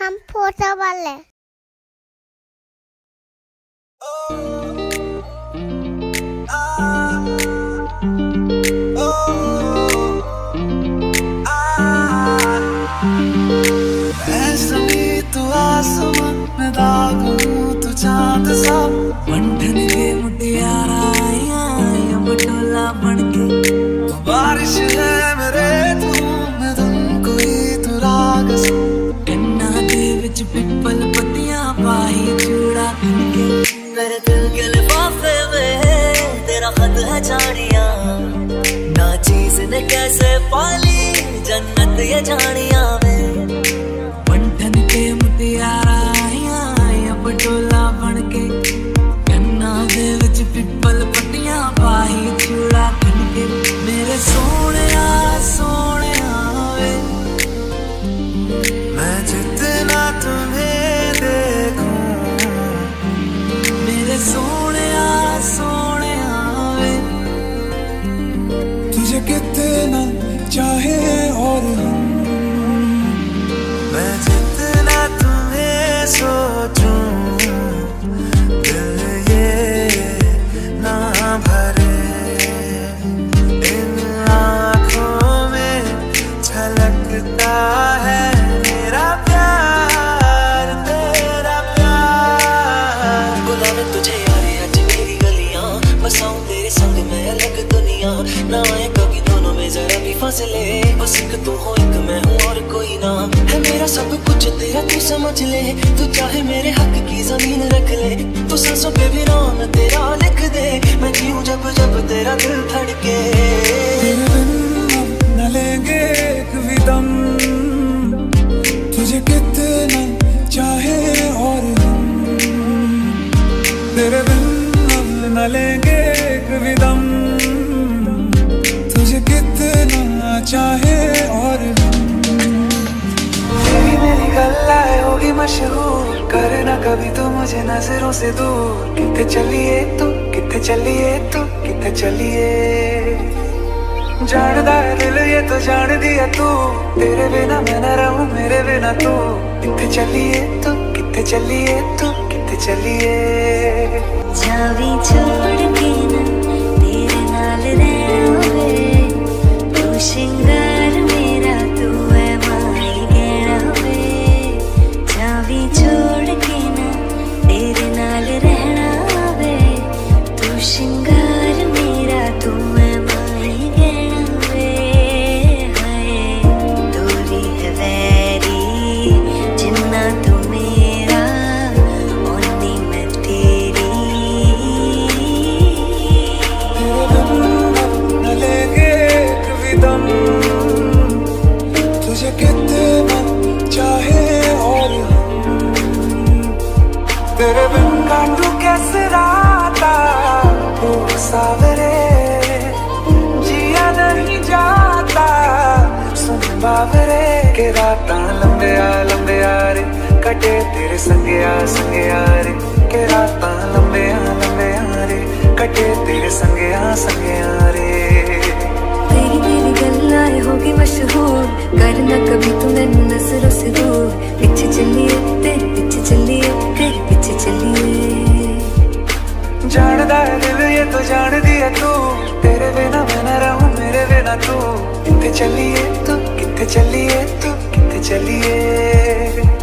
हम फोटो वाले। बारिश है मेरे धूम धूम कोई तू राग गन्ना दे विच पिपल पत्तियां पाई चूड़ा करके मेरे दिल के लिफाफे में तेरा खत है झाड़ियां ना चीज ने कैसे पाली जन्नत ये झाड़ियां में मंथन के मुटियारा आया या बटोला बन के गन्ना दे विच पिपल पत्तियां पाई चूड़ा मेरे सोने आ, सोने आवे मैं जितना तुम्हें देखूं मेरे सोने आ, सोने आवे तुझे कितना चाहे और हम मैं जितना तुम्हें सोचूं दिल ये ना भरे ना आए कभी दोनों में जरा भी फासले बस एक तू हो एक मैं हूँ और कोई ना है मेरा सब कुछ तेरा तू समझ ले तू चाहे मेरे हक की जमीन रख ले तू सांसों पे भी नाम तेरा लिख दे मैं जीऊँ जब जब तेरा दिल धड़के तेरे बिन न लेंगे एक भी दम तुझे कितना चाहे और हम तेरे बिन न लेंगे एक भी दम कितना चाहे और तेरी मेरी गल्लाएं होगी मशहूर करना कभी तो मुझे नजरों से दूर कितने चलिए तू कितने चलिए तू कितने चलिए जानदा है दिल ये तो जान दिया तू तेरे बिना मैं न रहूं मेरे बिना तू कितने चलिए तू कितने चलिए तू कितने चलिए चावी छोड़ के ना तेरे नाल रहोगे श्रृंगार मेरा तू है माही गहना वे चावी छोड़ के ना तेरे नाल रहना वे तू श्रृंगार मेरा तू है माही गहना वे हाय दूरी है वैरी जिन्ना तू मेरा ओनी मैं तेरी न लेंगे दम तुझे कितना चाहे और तेरे बिन काटूं कैसे राता तू सावरे जिया नहीं जाता सुन बावरे के राता लंबे आ रे कटे तेरे संगे आ रे के राता लंबे आ रे कटे तेरे संगे आ रे तेरी गल्लाएं होगी मशहूर करना कभी तुम्हें नजरों से दूर पीछे चलिए तेरे पीछे चलिए तेरे पीछे चलिए जानदा है दिल ये तो जान दिया तू तेरे बिना मैं न रहूं मेरे बिना तू कितने चलिए तू कितने चलिए तू कितने चलिए